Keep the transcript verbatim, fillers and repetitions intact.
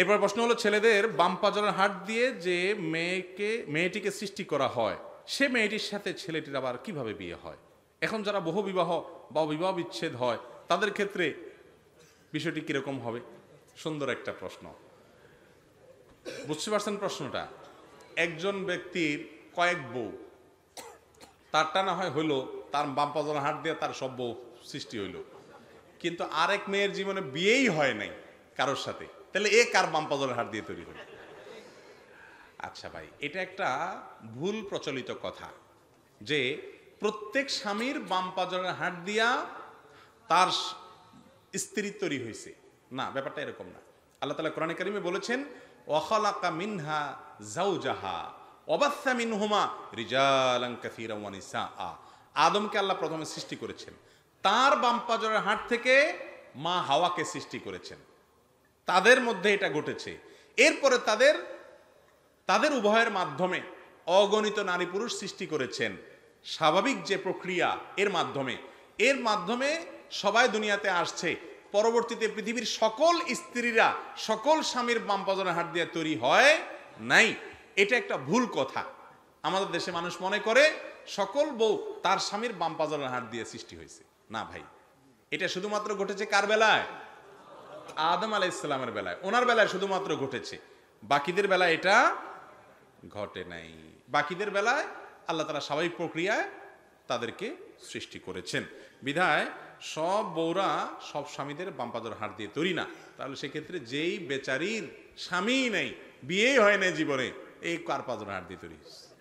এরপর প্রশ্ন হলো ছেলেদের বাম পাজরের হাত দিয়ে যে মেয়েকে মেয়েটিকে সৃষ্টি করা হয় সে মেয়েটির সাথে ছেলেটির আবার কিভাবে বিয়ে হয়? এখন যারা বহু বিবাহ বা বিবাহ বিচ্ছেদ হয় তাদের ক্ষেত্রে বিষয়টি কিরকম হবে? সুন্দর একটা প্রশ্ন। বুঝতে পারছেন প্রশ্নটা? একজন ব্যক্তির কয়েক বউ, তারটা না হয় হইল তার বাম পাজরের হাত দিয়ে তার সব বউ সৃষ্টি হইল, কিন্তু আরেক মেয়ের জীবনে বিয়েই হয় নাই কারোর সাথে, তাহলে এ কার বাম পাজরের হাত দিয়ে তৈরি হলো? আচ্ছা ভাই, এটা একটা ভুল প্রচলিত কথা যে প্রত্যেক স্বামীর বাম পাজরের হাত দিয়া তার স্ত্রী তৈরি হয়েছে। না, ব্যাপারটা এরকম না। আল্লাহ তাআলা কোরআনে কারিমে বলেছেন ওয়াখালাকা মিনহা যাওজাহা ওয়াবাসসা মিনহুমা রিজালান কাসীরা ওয়া নিসাআ। আদমকে আল্লাহ প্রথমে সৃষ্টি করেছেন, তার বাম পাজরের হাত থেকে মা হাওয়াকে সৃষ্টি করেছেন, তাদের মধ্যে এটা ঘটেছে। এরপরে তাদের তাদের উভয়ের মাধ্যমে অগণিত নারী পুরুষ সৃষ্টি করেছেন, স্বাভাবিক যে প্রক্রিয়া এর মাধ্যমে এর মাধ্যমে সবাই দুনিয়াতে আসছে। পরবর্তীতে পৃথিবীর সকল স্ত্রীরা সকল স্বামীর বাম পাজরের হাত দিয়ে তৈরি হয় নাই, এটা একটা ভুল কথা। আমাদের দেশে মানুষ মনে করে সকল বউ তার স্বামীর বাম পাজরের হাত দিয়ে সৃষ্টি হয়েছে। না ভাই, এটা শুধুমাত্র ঘটেছে কার বেলায়? আদম আলাইহিস সালামের বেলায়, ওনার বেলায় শুধুমাত্র ঘটেছে, বাকিদের বেলায় এটা ঘটে নাই। বাকিদের বেলায় আল্লাহ তাআলা স্বাভাবিক প্রক্রিয়ায় তাদেরকে সৃষ্টি করেছেন বিধায় সব বউরা সব স্বামীদের বাম পাজরের হাত দিয়ে তৈরি না। তাহলে সেক্ষেত্রে যেই বেচারীর স্বামী নেই, বিয়েই হয় না জীবনে, এই কার পাজরের হাত দিয়ে তৈরি?